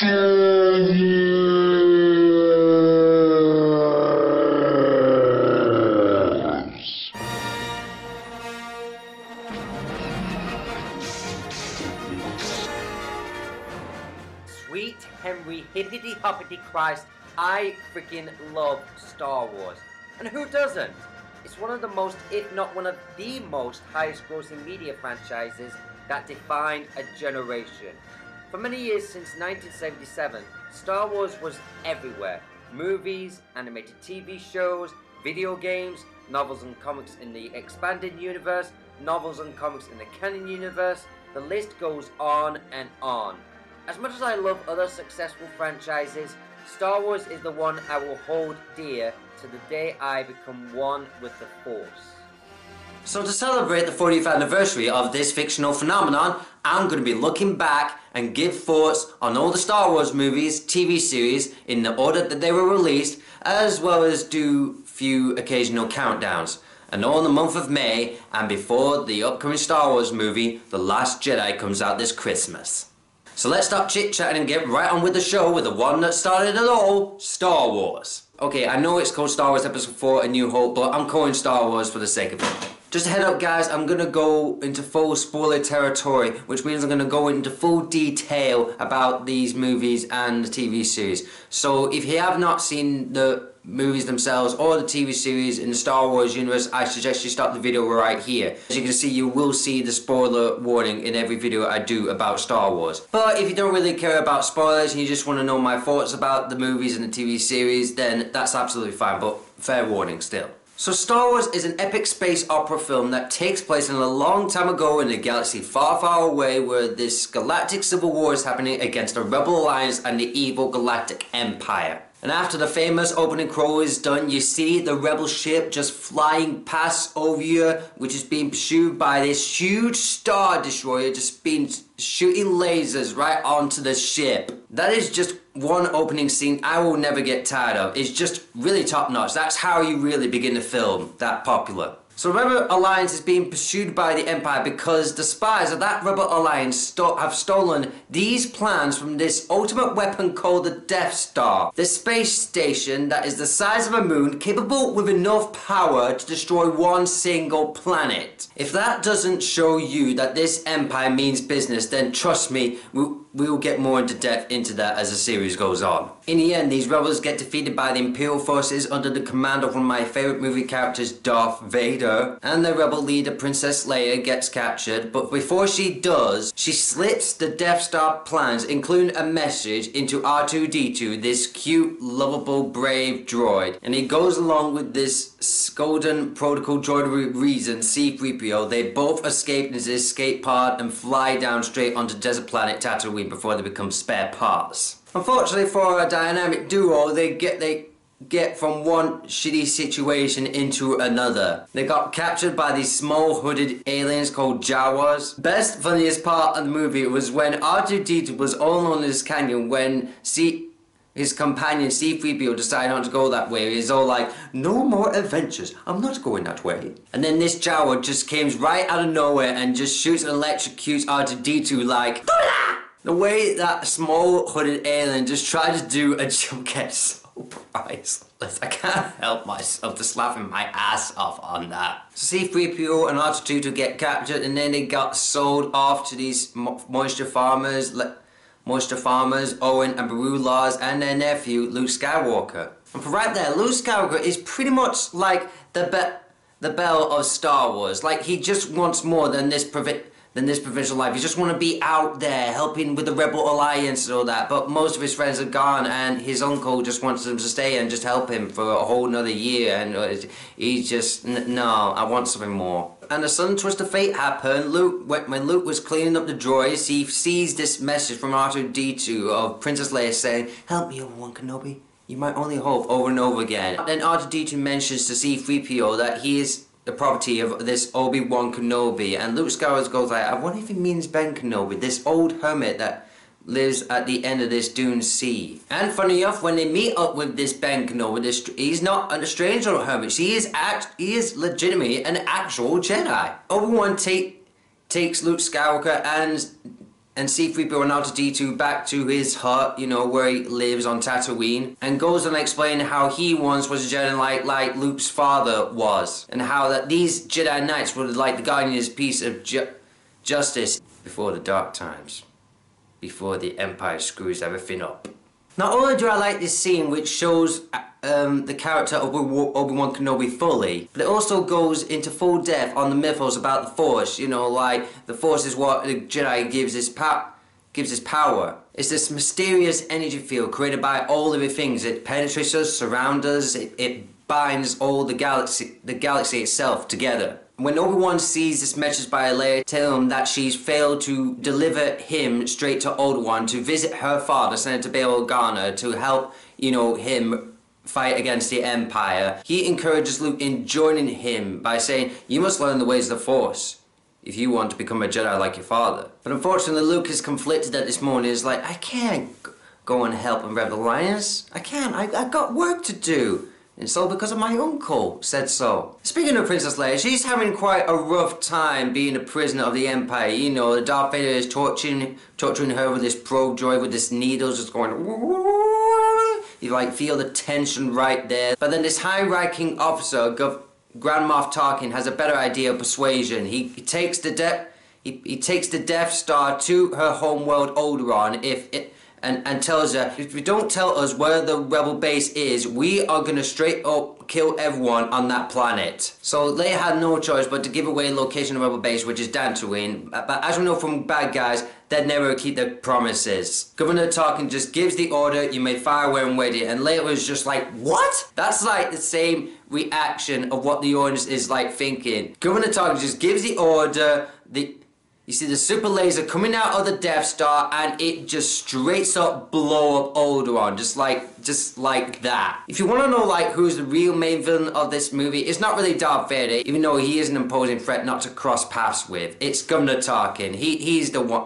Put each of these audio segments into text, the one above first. Sweet Henry Hippity Hoppity Christ, I freaking love Star Wars. And who doesn't? It's one of the most, if not one of the most, highest grossing media franchises that defined a generation. For many years since 1977, Star Wars was everywhere. Movies, animated TV shows, video games, novels and comics in the expanded universe, novels and comics in the canon universe, the list goes on and on. As much as I love other successful franchises, Star Wars is the one I will hold dear to the day I become one with the Force. So to celebrate the 40th anniversary of this fictional phenomenon, I'm going to be looking back and give thoughts on all the Star Wars movies, TV series, in the order that they were released, as well as do few occasional countdowns, and all in the month of May and before the upcoming Star Wars movie, The Last Jedi, comes out this Christmas. So let's stop chit-chatting and get right on with the show with the one that started it all, Star Wars. Okay, I know it's called Star Wars Episode 4 A New Hope, but I'm calling Star Wars for the sake of it. Just a head up guys, I'm going to go into full spoiler territory, which means I'm going to go into full detail about these movies and the TV series. So if you have not seen the movies themselves or the TV series in the Star Wars universe, I suggest you stop the video right here. As you can see, you will see the spoiler warning in every video I do about Star Wars. But if you don't really care about spoilers and you just want to know my thoughts about the movies and the TV series, then that's absolutely fine, but fair warning still. So Star Wars is an epic space opera film that takes place in a long time ago in a galaxy far, far away where this galactic civil war is happening against the Rebel Alliance and the evil Galactic Empire. And after the famous opening crawl is done, you see the Rebel ship just flying past over you, which is being pursued by this huge Star Destroyer just shooting lasers right onto the ship. That is just one opening scene I will never get tired of. It's just really top notch. That's how you really begin a film that popular. So Rebel Alliance is being pursued by the Empire because the spies of that Rebel Alliance have stolen these plans from this ultimate weapon called the Death Star. This space station that is the size of a moon, capable with enough power to destroy one single planet. If that doesn't show you that this Empire means business, then trust me, we will get more into depth into that as the series goes on. In the end, these rebels get defeated by the Imperial forces under the command of one of my favourite movie characters, Darth Vader, and the rebel leader Princess Leia gets captured, but before she does, she slips the Death Star plans, including a message, into R2-D2, this cute, lovable, brave droid, and he goes along with this golden protocol droid reason, C-3PO. They both escape into this escape pod and fly down straight onto desert planet Tatooine before they become spare parts. Unfortunately for a dynamic duo, they get from one shitty situation into another. They got captured by these small hooded aliens called Jawas. Best, funniest part of the movie was when R2-D2 was all alone in this canyon when his companion C-3PO decided not to go that way. He's all like, "No more adventures, I'm not going that way." And then this Jawa just comes right out of nowhere and just shoots and electrocutes R2-D2 like, the way that small hooded alien just tried to do a jump catch, so priceless. I can't help myself just laughing my ass off on that. So C-3PO and R2-D2 get captured, and then they got sold off to these moisture farmers, Owen and Beru Lars, and their nephew Luke Skywalker. And from right there, Luke Skywalker is pretty much like the Bell of Star Wars. Like, he just wants more than this provincial life. He just want to be out there helping with the Rebel Alliance and all that, but most of his friends are gone and his uncle just wants them to stay and just help him for a whole nother year, and he's just, no, I want something more. And a sudden twist of fate happened. When Luke was cleaning up the droids, he sees this message from R2-D2 of Princess Leia saying, "Help me, Obi-Wan Kenobi, you might only hope," over and over again. Then R2-D2 mentions to C-3PO that he is the property of this Obi-Wan Kenobi, and Luke Skywalker goes like, "I wonder if he means Ben Kenobi, this old hermit that lives at the end of this Dune Sea." And funny enough, when they meet up with this Ben Kenobi, he's not a strange old hermit. He is legitimately an actual Jedi. Obi-Wan takes Luke Skywalker and and C-3PO and R2-D2 back to his hut, you know, where he lives on Tatooine, and goes on explaining how he once was a Jedi Knight like Luke's father was, and how that these Jedi Knights were like the guardians piece of justice before the dark times, before the Empire screws everything up. Not only do I like this scene, which shows the character of Obi-Wan Kenobi fully, but it also goes into full depth on the mythos about the Force. You know, like, the Force is what the Jedi gives his power. It's this mysterious energy field created by all living things. It penetrates us, surrounds us, it binds all the galaxy itself together. When Obi-Wan sees this message by Leia, tell him that she's failed to deliver him straight to Alderaan to visit her father, Senator Bail Organa, to help, you know, him fight against the Empire. He encourages Luke in joining him by saying, "You must learn the ways of the Force if you want to become a Jedi like your father." But unfortunately, Luke is conflicted at this moment. He's like, "I can't go and help in Rebel Alliance. I can't. I've got work to do. It's all because of my uncle said so." Speaking of Princess Leia, she's having quite a rough time being a prisoner of the Empire. You know, Darth Vader is torturing her with this probe droid with this needles just going. You like feel the tension right there. But then this high-ranking officer, Grand Moff Tarkin, has a better idea of persuasion. He takes the Death Star to her homeworld Alderaan and tells her, "If you don't tell us where the rebel base is, we are gonna straight up kill everyone on that planet." So Leia had no choice but to give away the location of the rebel base, which is Dantooine. But as we know from bad guys, they never keep their promises. Governor Tarkin just gives the order, "You may fire away and wait it," and Leia was just like, "What?" That's like the same reaction of what the audience is like thinking. Governor Tarkin just gives the order, you see the super laser coming out of the Death Star, and it just straight up blow up Alderaan, just like that. If you want to know like who's the real main villain of this movie, it's not really Darth Vader, even though he is an imposing threat not to cross paths with. It's Governor Tarkin. He's the one.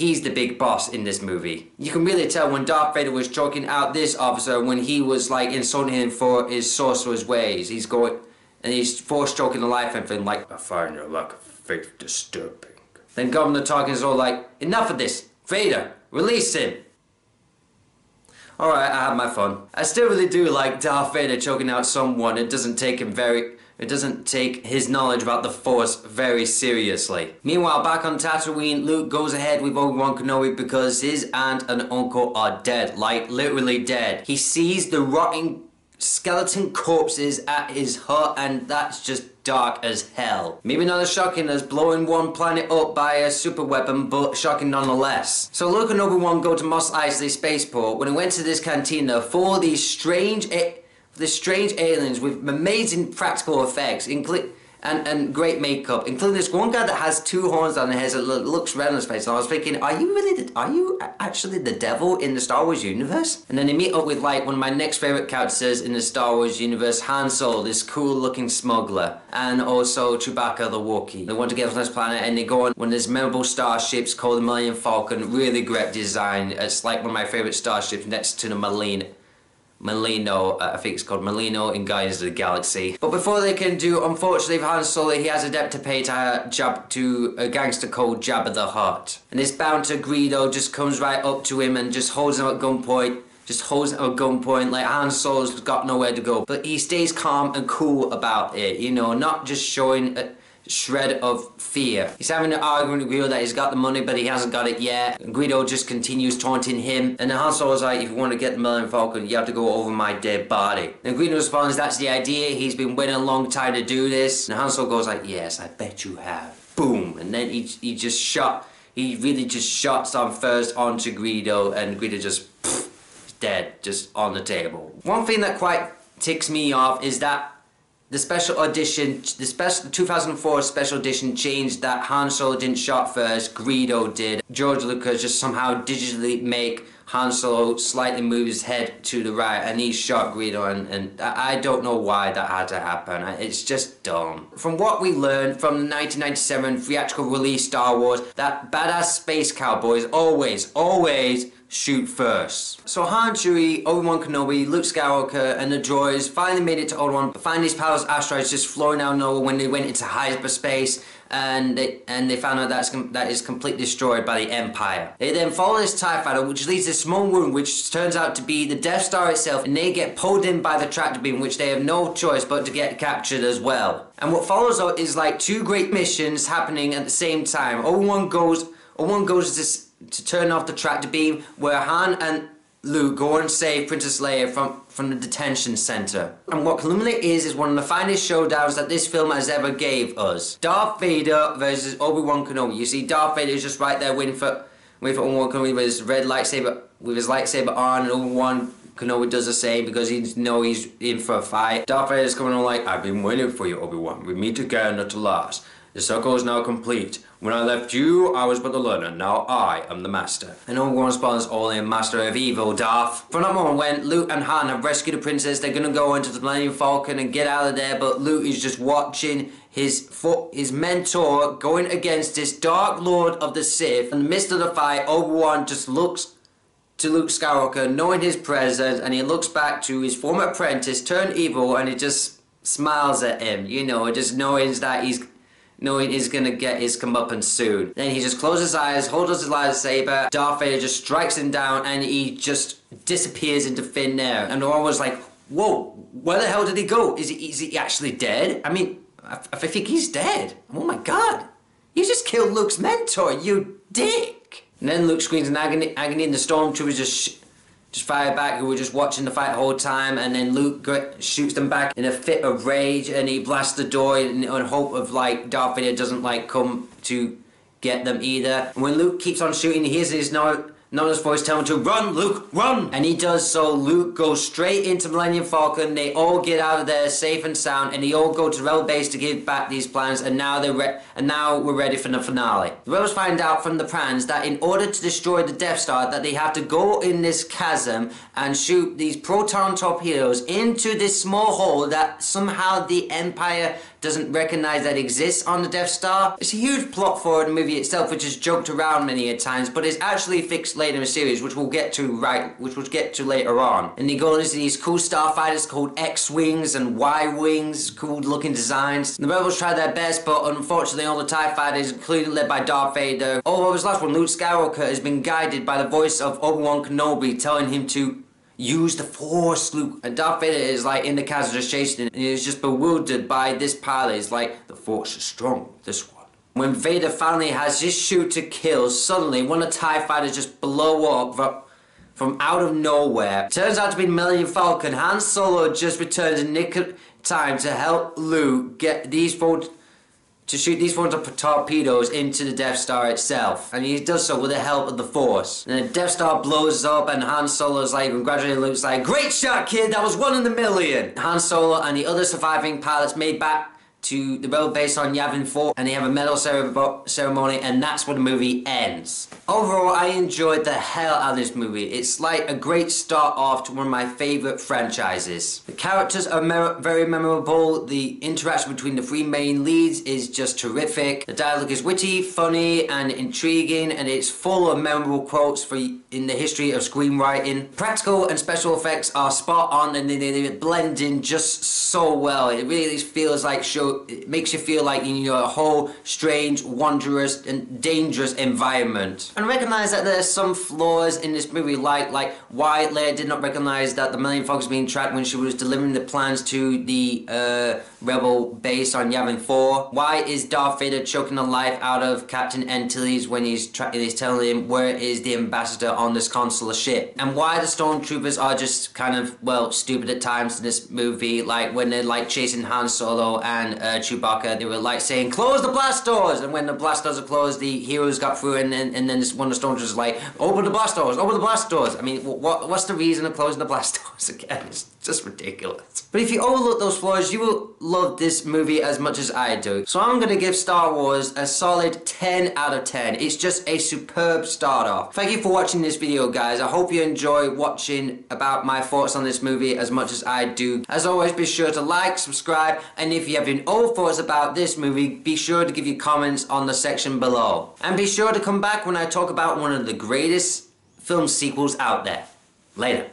He's the big boss in this movie. You can really tell when Darth Vader was choking out this officer when he was like insulting him for his sorcerer's ways. He's going and he's force choking the life out of him like, "I find your luck disturbing." Then Governor Tarkin is all like, "Enough of this, Vader, release him." Alright, I had my fun. I still really do like Darth Vader choking out someone. It doesn't take his knowledge about the Force very seriously. Meanwhile, back on Tatooine, Luke goes ahead with Obi-Wan Kenobi because his aunt and uncle are dead, like literally dead. He sees the rotting skeleton corpses at his hut, and that's just dark as hell. Maybe not as shocking as blowing one planet up by a super weapon, but shocking nonetheless. So Luke and Obi-Wan go to Mos Eisley spaceport. When he went to this cantina for these strange aliens with amazing practical effects, including and great makeup, including this one guy that has two horns on his head that looks red on his face, and I was thinking, are you actually the devil in the Star Wars universe? And then they meet up with like one of my next favourite characters in the Star Wars universe, Han Solo, this cool looking smuggler, and also Chewbacca the Wookiee. They want to get on this planet and they go on one of these memorable starships called the Millennium Falcon. Really great design. It's like one of my favourite starships next to the Molino, I think it's called Molino in Guardians of the Galaxy. But before they can do, unfortunately, Han Solo, he has a debt to pay to a gangster called Jabba the Hutt. And this bouncer Greedo just comes right up to him and just holds him at gunpoint. Like, Han Solo's got nowhere to go. But he stays calm and cool about it, you know, not just showing a shred of fear. He's having an argument with Greedo that he's got the money but he hasn't got it yet, and Greedo just continues taunting him, and then Han Solo's like, "If you want to get the Millennium Falcon, you have to go over my dead body." And Greedo responds, "That's the idea, he's been waiting a long time to do this." And Han Solo goes like, "Yes, I bet you have." Boom! And then he really just shots on first onto Greedo, and Greedo just pff, dead, just on the table. One thing that quite ticks me off is that the 2004 special edition changed that Han Solo didn't shot first, Greedo did. George Lucas just somehow digitally make Han Solo slightly move his head to the right and he shot Greedo, and I don't know why that had to happen. It's just dumb. From what we learned from the 1997 theatrical release Star Wars, that badass space cowboys always shoot first. So Han, Chewie, Obi-Wan Kenobi, Luke Skywalker and the droids finally made it to Alderaan, but find these powerless asteroids just flowing out of nowhere when they went into hyperspace, and they found out that is completely destroyed by the Empire. They then follow this TIE fighter, which leaves this small room, which turns out to be the Death Star itself, and they get pulled in by the tractor beam, which they have no choice but to get captured as well. And what follows out is like two great missions happening at the same time. Obi-Wan goes to turn off the tractor beam, where Han and Luke go and save Princess Leia from the detention center. And what culminates is one of the finest showdowns that this film has ever gave us. Darth Vader versus Obi-Wan Kenobi. You see, Darth Vader is just right there waiting for Obi-Wan Kenobi with his red lightsaber, with his lightsaber on, and Obi-Wan Kenobi does the same because he knows he's in for a fight. Darth Vader's coming on like, "I've been waiting for you, Obi-Wan. We meet again at the last. The circle is now complete. When I left you, I was but the learner. Now I am the master." And Obi-Wan responds, "Only a master of evil, Darth." From that moment when Luke and Han have rescued the princess, they're gonna go into the Millennium Falcon and get out of there, but Luke is just watching his mentor going against this Dark Lord of the Sith. In the midst of the fight, Obi-Wan just looks to Luke Skywalker, knowing his presence, and he looks back to his former apprentice turned evil, and he just smiles at him, you know, just knowing he's gonna get his comeuppance soon. Then he just closes his eyes, holds his lightsaber, Darth Vader just strikes him down, and he just disappears into thin air. And Obi-Wan was like, "Whoa, where the hell did he go? Is he actually dead? I mean, I think he's dead. Oh my god, you just killed Luke's mentor, you dick." And then Luke screams in agony and the stormtroopers just fire back, who were just watching the fight the whole time, and then Luke shoots them back in a fit of rage, and he blasts the door in hope of like Darth Vader doesn't like come to get them either. And when Luke keeps on shooting, he hears his Nona's voice telling him to run, Luke, run! And he does so. Luke goes straight into Millennium Falcon, they all get out of there safe and sound, and they all go to Rebel Base to give back these plans, and now we're ready for the finale. The Rebels find out from the plans that in order to destroy the Death Star, that they have to go in this chasm and shoot these proton torpedoes into this small hole that somehow the Empire doesn't recognize that exists on the Death Star. It's a huge plot for the movie itself, which is joked around many a times, but it's actually fixed later in the series, which we'll get to later on. And they go into these cool starfighters called X-Wings and Y-Wings, cool looking designs. And the Rebels try their best, but unfortunately all the TIE fighters, including led by Darth Vader, all over his last one, Luke Skywalker, has been guided by the voice of Obi-Wan Kenobi telling him to use the Force, Luke. And Darth Vader is like in the chasm just chasing him, and he's just bewildered by this parley. He's like, "The Force is strong, this one." When Vader finally has his shoot to kill, suddenly one of the TIE fighters just blow up from out of nowhere. Turns out to be Millennium Falcon. Han Solo just returns in nick of time to help Luke get these shoot these torpedoes into the Death Star itself. And he does so with the help of the Force. And the Death Star blows up, and Han Solo's like, congratulating Luke's like, "Great shot, kid, that was 1 in a million. Han Solo and the other surviving pilots made back to the Rebel base on Yavin 4, and they have a medal ceremony, and that's where the movie ends. Overall, I enjoyed the hell out of this movie. It's like a great start off to one of my favourite franchises. The characters are very memorable, the interaction between the three main leads is just terrific, the dialogue is witty, funny and intriguing, and it's full of memorable quotes in the history of screenwriting. Practical and special effects are spot on, and they blend in just so well. It really feels like it makes you feel like you're in a whole strange, wondrous and dangerous environment. And recognise that there are some flaws in this movie, like why Leia did not recognise that the Millennium Falcon was being tracked when she was delivering the plans to the Rebel base on Yavin 4. Why is Darth Vader choking the life out of Captain Antilles when he's telling him where is the ambassador on this consular ship? And why the stormtroopers are just kind of, well, stupid at times in this movie, like when they're like chasing Han Solo and Chewbacca, they were like saying, "Close the blast doors!" And when the blast doors are closed, the heroes got through, and then this one of the stormtroopers was like, "Open the blast doors! Open the blast doors!" I mean, what's the reason of closing the blast doors again? It's just ridiculous. But if you overlook those flaws, you will love this movie as much as I do. So I'm gonna give Star Wars a solid 10 out of 10. It's just a superb start off. Thank you for watching this video, guys. I hope you enjoy watching about my thoughts on this movie as much as I do. As always, be sure to like, subscribe, and if you have any old thoughts about this movie, be sure to give your comments on the section below. And be sure to come back when I talk about one of the greatest film sequels out there. Later.